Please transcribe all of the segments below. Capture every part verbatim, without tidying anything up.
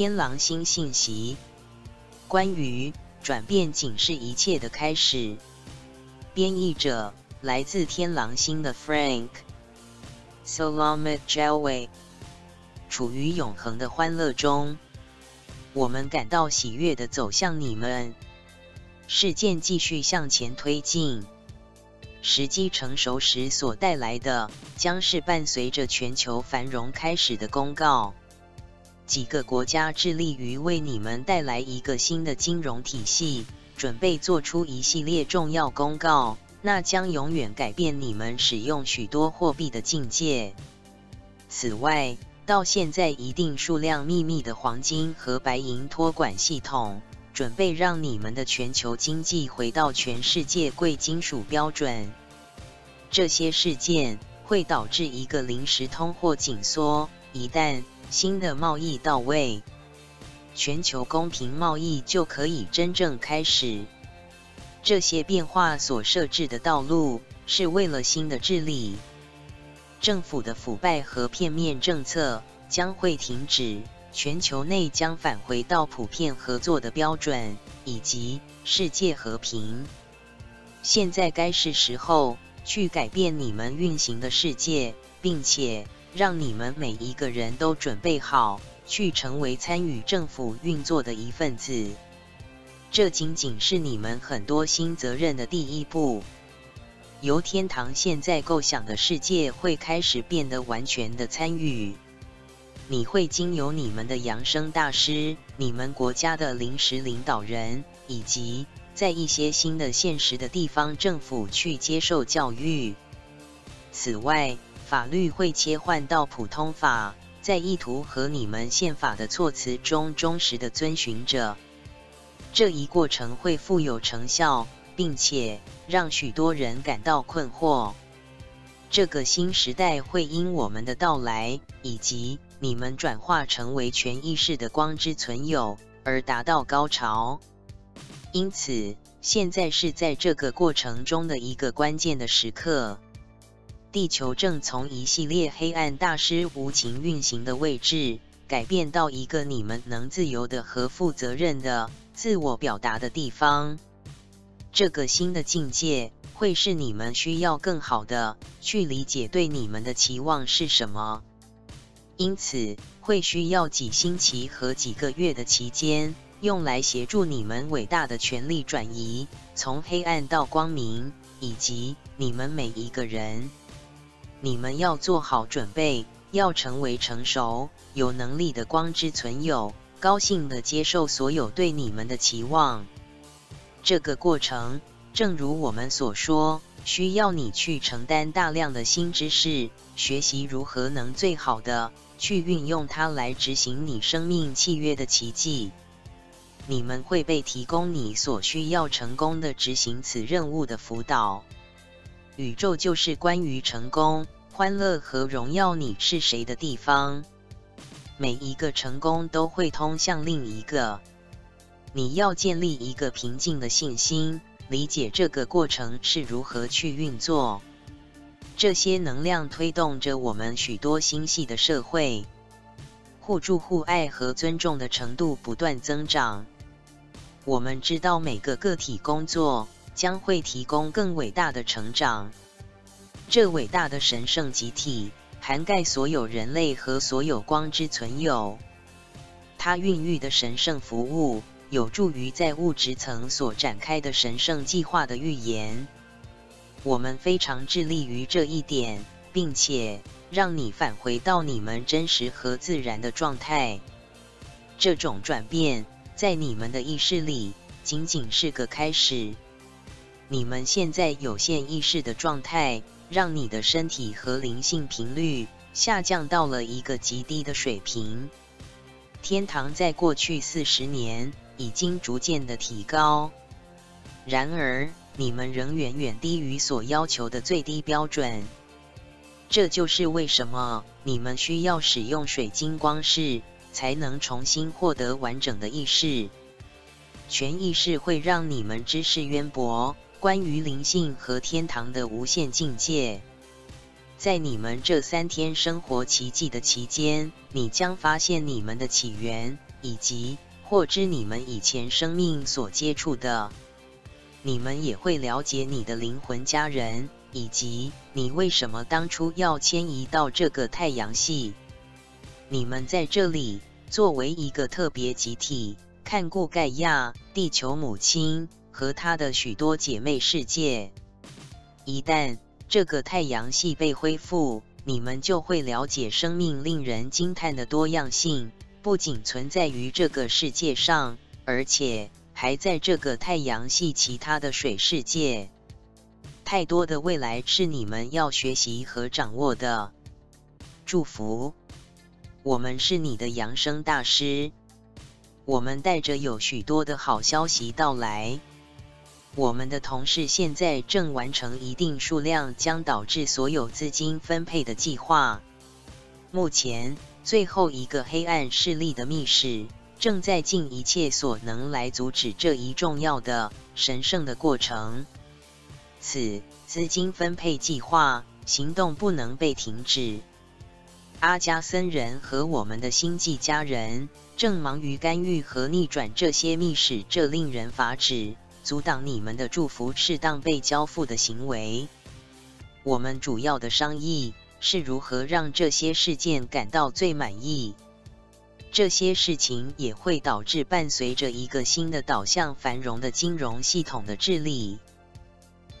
天狼星信息。关于转变仅是一切的开始。编译者来自天狼星的 Frank Solomon Jelway。处于永恒的欢乐中，我们感到喜悦地走向你们。事件继续向前推进。时机成熟时所带来的，将是伴随着全球繁荣开始的公告。几个国家致力于为你们带来一个新的金融体系，准备做出一系列重要公告，那将永远改变你们使用许多货币的境界。此外，到现在一定数量秘密的黄金和白银托管系统，准备让你们的全球经济回到全世界贵金属标准。这些事件会导致一个临时通货紧缩，一旦新的贸易到位，全球公平贸易就可以真正开始。这些变化所设置的道路是为了新的治理。政府的腐败和片面政策将会停止。全球内将返回到普遍合作的标准，以及世界和平。现在该是时候去改变你们运行的世界，并且让你们每一个人都准备好去成为参与政府运作的一份子。这仅仅是你们很多新责任的第一步。由天堂现在构想的世界会开始变得完全的参与。你会经由你们的扬声大师、你们国家的临时领导人，以及在一些新的现实的地方政府去接受教育。此外，法律会切换到普通法，在意图和你们宪法的措辞中忠实地遵循着。这一过程会富有成效，并且让许多人感到困惑。这个新时代会因我们的到来，以及你们转化成为全意识的光之存有而达到高潮。因此，现在是在这个过程中的一个关键的时刻。地球正从一系列黑暗大师无情运行的位置，改变到一个你们能自由的和负责任的自我表达的地方。这个新的境界会是你们需要更好的去理解对你们的期望是什么。因此，会需要几星期和几个月的期间，用来协助你们伟大的权力转移，从黑暗到光明，以及你们每一个人。你们要做好准备，要成为成熟、有能力的光之存有，高兴地接受所有对你们的期望。这个过程，正如我们所说，需要你去承担大量的新知识，学习如何能最好的去运用它来执行你生命契约的奇迹。你们会被提供你所需要成功的执行此任务的辅导。宇宙就是关于成功、欢乐和荣耀你是谁的地方。每一个成功都会通向另一个。你要建立一个平静的信心。理解这个过程是如何去运作。这些能量推动着我们许多星系的社会，互助互爱和尊重的程度不断增长。我们知道每个个体工作将会提供更伟大的成长。这伟大的神圣集体涵盖所有人类和所有光之存有。它孕育的神圣服务有助于在物质层所展开的神圣计划的预言。我们非常致力于这一点，并且让你返回到你们真实和自然的状态。这种转变在你们的意识里仅仅是个开始。你们现在有限意识的状态，让你的身体和灵性频率下降到了一个极低的水平。天堂在过去四十年已经逐渐的提高，然而你们仍远远低于所要求的最低标准。这就是为什么你们需要使用水晶光式，才能重新获得完整的意识。全意识会让你们知识渊博，关于灵性和天堂的无限境界。在你们这三天生活奇迹的期间，你将发现你们的起源以及获知你们以前生命所接触的。你们也会了解你的灵魂家人，以及你为什么当初要迁移到这个太阳系。你们在这里作为一个特别集体，看顾盖亚、地球母亲和她的许多姐妹世界。一旦这个太阳系被恢复，你们就会了解生命令人惊叹的多样性，不仅存在于这个世界上，而且还在这个太阳系其他的水世界。太多的未来是你们要学习和掌握的。祝福！我们是你的扬声大师，我们带着有许多的好消息到来。我们的同事现在正完成一定数量将导致所有资金分配的计划。目前，最后一个黑暗势力的密使正在尽一切所能来阻止这一重要的神圣的过程。此资金分配计划行动不能被停止。阿加森人和我们的星际家人正忙于干预和逆转这些密使这令人发指、阻挡你们的祝福适当被交付的行为。我们主要的商议是如何让这些事件感到最满意。这些事情也会导致伴随着一个新的导向繁荣的金融系统的治理。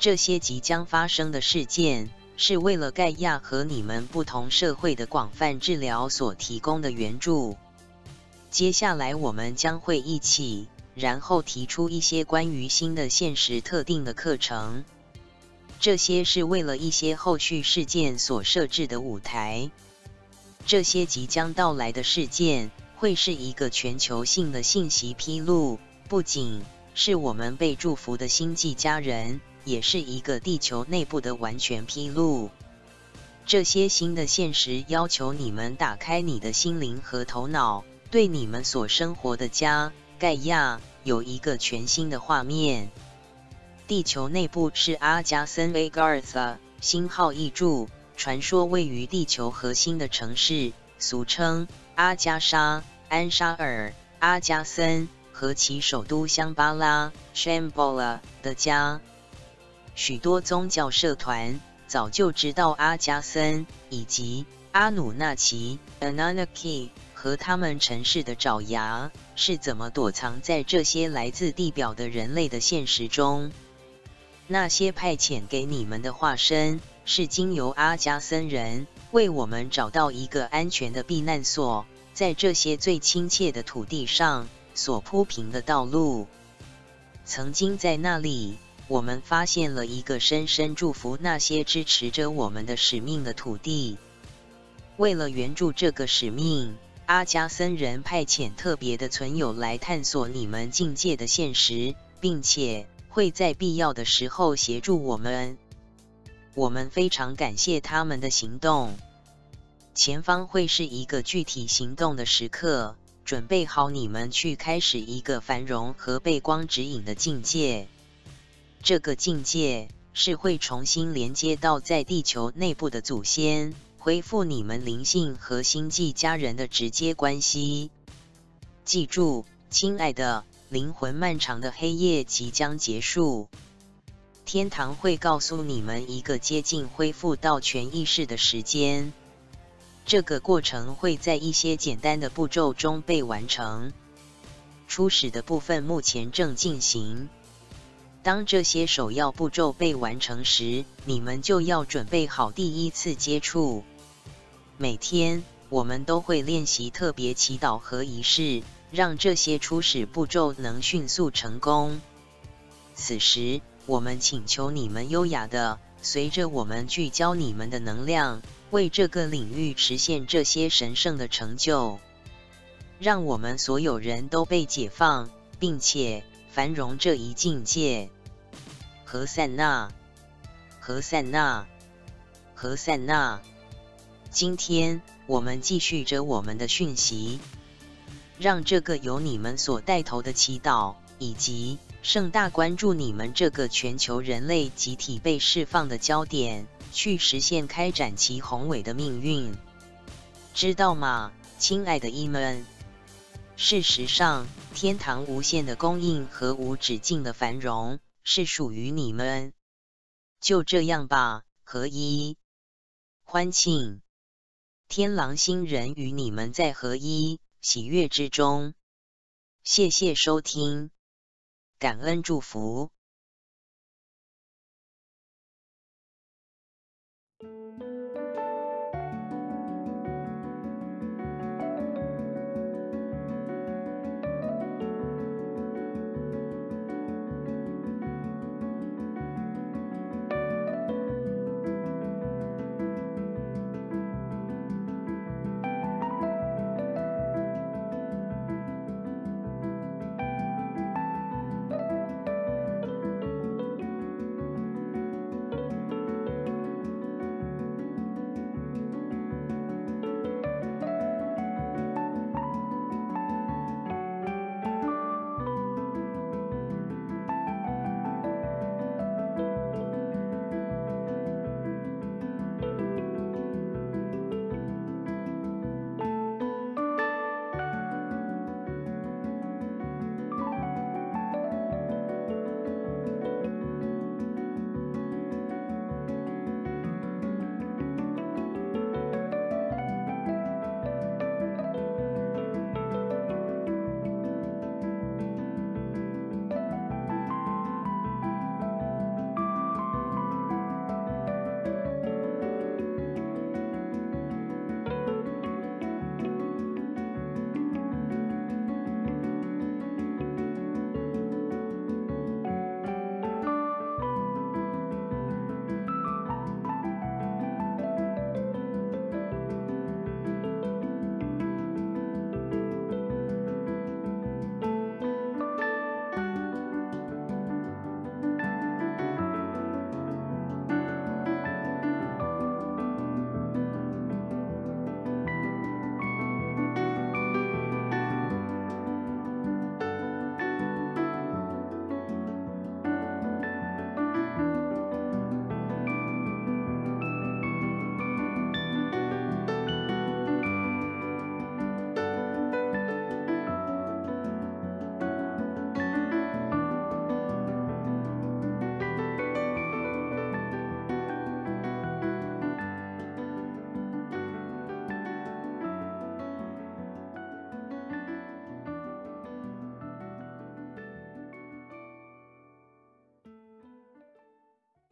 这些即将发生的事件是为了盖亚和你们不同社会的广泛治疗所提供的援助。接下来我们将会一起然后提出一些关于新的现实特定的课程。这些是为了一些后续事件所设置的舞台。这些即将到来的事件会是一个全球性的信息披露，不仅是我们被祝福的星际家人，也是一个地球内部的完全披露。这些新的现实要求你们打开你的心灵和头脑，对你们所生活的家盖亚有一个全新的画面。地球内部是阿加森 Agartha 星号译著传说位于地球核心的城市，俗称阿加莎、安沙尔、阿加森和其首都香巴拉 Shambhala 的家。许多宗教社团早就知道阿加森以及阿努纳奇 Anunnaki 和他们城市的爪牙是怎么躲藏在这些来自地表的人类的现实中。那些派遣给你们的化身是经由阿加森人为我们找到一个安全的避难所，在这些最亲切的土地上所铺平的道路。曾经在那里，我们发现了一个深深祝福那些支持着我们的使命的土地。为了援助这个使命，阿加森人派遣特别的存有来探索你们境界的现实，并且会在必要的时候协助我们。我们非常感谢他们的行动。前方会是一个具体行动的时刻，准备好你们去开始一个繁荣和被光指引的境界。这个境界是会重新连接到在地球内部的祖先，恢复你们灵性和星际家人的直接关系。记住，亲爱的，灵魂漫长的黑夜即将结束。天堂会告诉你们一个接近恢复到全意识的时间。这个过程会在一些简单的步骤中被完成。初始的部分目前正进行。当这些首要步骤被完成时，你们就要准备好第一次接触。每天，我们都会练习特别祈祷和仪式，让这些初始步骤能迅速成功。此时，我们请求你们优雅的，随着我们聚焦你们的能量，为这个领域实现这些神圣的成就。让我们所有人都被解放，并且繁荣这一境界。何散那，何散那，何散那。今天，我们继续着我们的讯息，让这个由你们所带头的祈祷，以及盛大关注你们这个全球人类集体被释放的焦点，去实现开展其宏伟的命运。知道吗，亲爱的伊们，事实上，天堂无限的供应和无止境的繁荣是属于你们。就这样吧，合一欢庆，天狼星人与你们在合一喜悦之中。谢谢收听，感恩祝福。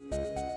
Thank you.